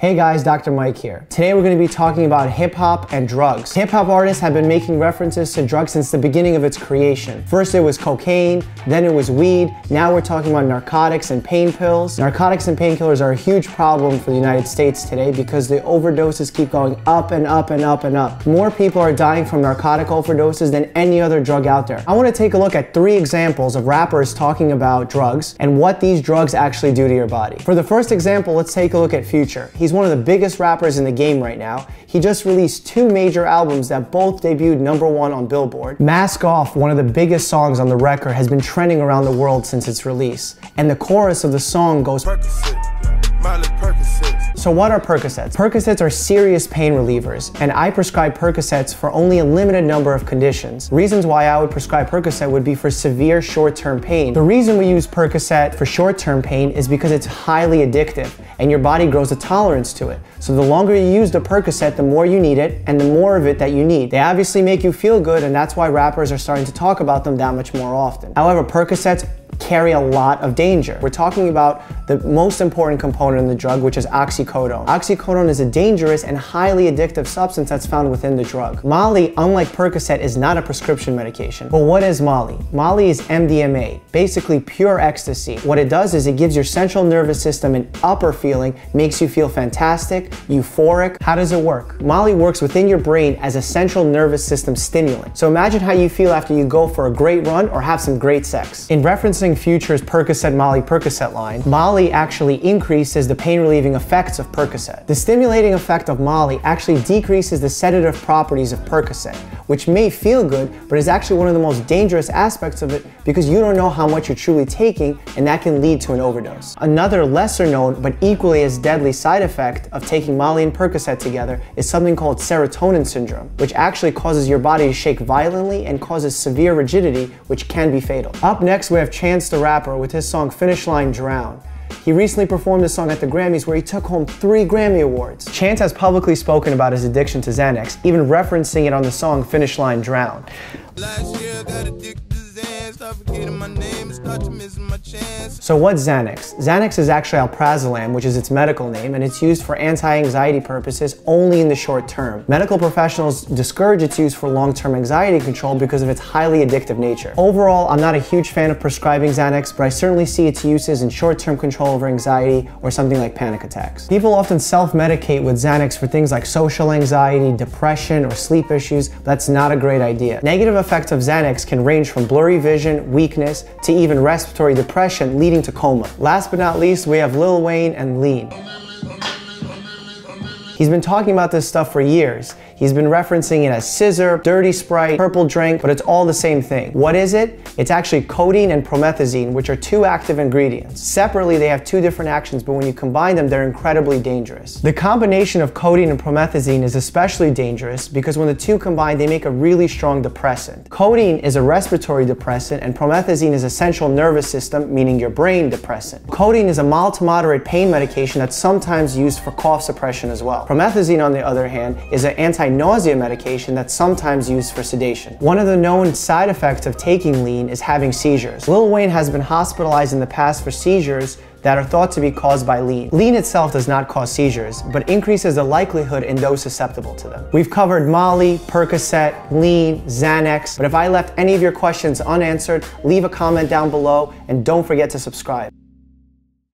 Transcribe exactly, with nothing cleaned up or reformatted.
Hey guys, Doctor Mike here. Today we're going to be talking about hip-hop and drugs. Hip-hop artists have been making references to drugs since the beginning of its creation. First it was cocaine, then it was weed, now we're talking about narcotics and pain pills. Narcotics and painkillers are a huge problem for the United States today because the overdoses keep going up and up and up and up. More people are dying from narcotic overdoses than any other drug out there. I want to take a look at three examples of rappers talking about drugs and what these drugs actually do to your body. For the first example, let's take a look at Future. He's one of the biggest rappers in the game right now. He just released two major albums that both debuted number one on Billboard. Mask Off, one of the biggest songs on the record, has been trending around the world since its release. And the chorus of the song goes, Percocet, Molly, Percocets. So what are Percocets? Percocets are serious pain relievers, and I prescribe Percocets for only a limited number of conditions. Reasons why I would prescribe Percocet would be for severe short-term pain. The reason we use Percocet for short-term pain is because it's highly addictive, and your body grows a tolerance to it. So the longer you use the Percocet, the more you need it, and the more of it that you need. They obviously make you feel good, and that's why rappers are starting to talk about them that much more often. However, Percocets carry a lot of danger. We're talking about the most important component in the drug, which is oxycodone. Oxycodone is a dangerous and highly addictive substance that's found within the drug. Molly, unlike Percocet, is not a prescription medication. But what is Molly? Molly is M D M A, basically pure ecstasy. What it does is it gives your central nervous system an upper feeling, makes you feel fantastic, euphoric. How does it work? Molly works within your brain as a central nervous system stimulant. So imagine how you feel after you go for a great run or have some great sex. In reference Future's Percocet Molly Percocet line, Molly actually increases the pain relieving effects of Percocet. The stimulating effect of Molly actually decreases the sedative properties of Percocet, which may feel good, but is actually one of the most dangerous aspects of it because you don't know how much you're truly taking, and that can lead to an overdose. Another lesser known but equally as deadly side effect of taking Molly and Percocet together is something called serotonin syndrome, which actually causes your body to shake violently and causes severe rigidity, which can be fatal. Up next we have Chance the Rapper with his song Finish Line Drown. He recently performed this song at the Grammys where he took home three Grammy Awards. Chance has publicly spoken about his addiction to Xanax, even referencing it on the song Finish Line Drown. Last year I got addicted to Xanax, start forgetting my name, start to miss my chance. So what's Xanax? Xanax is actually alprazolam, which is its medical name, and it's used for anti-anxiety purposes only in the short term. Medical professionals discourage its use for long-term anxiety control because of its highly addictive nature. Overall, I'm not a huge fan of prescribing Xanax, but I certainly see its uses in short-term control over anxiety or something like panic attacks. People often self-medicate with Xanax for things like social anxiety, depression, or sleep issues. That's not a great idea. Negative effects of Xanax can range from blurry vision, weakness, to even respiratory depression leading to coma. Last but not least, we have Lil Wayne and Lean. He's been talking about this stuff for years. He's been referencing it as scissor, dirty Sprite, purple drink, but it's all the same thing. What is it? It's actually codeine and promethazine, which are two active ingredients. Separately, they have two different actions, but when you combine them, they're incredibly dangerous. The combination of codeine and promethazine is especially dangerous because when the two combine, they make a really strong depressant. Codeine is a respiratory depressant, and promethazine is a central nervous system, meaning your brain depressant. Codeine is a mild to moderate pain medication that's sometimes used for cough suppression as well. Promethazine, on the other hand, is an anti nausea medication that's sometimes used for sedation. One of the known side effects of taking Lean is having seizures. Lil Wayne has been hospitalized in the past for seizures that are thought to be caused by Lean. Lean itself does not cause seizures, but increases the likelihood in those susceptible to them. We've covered Molly, Percocet, Lean, Xanax, but if I left any of your questions unanswered, leave a comment down below and don't forget to subscribe.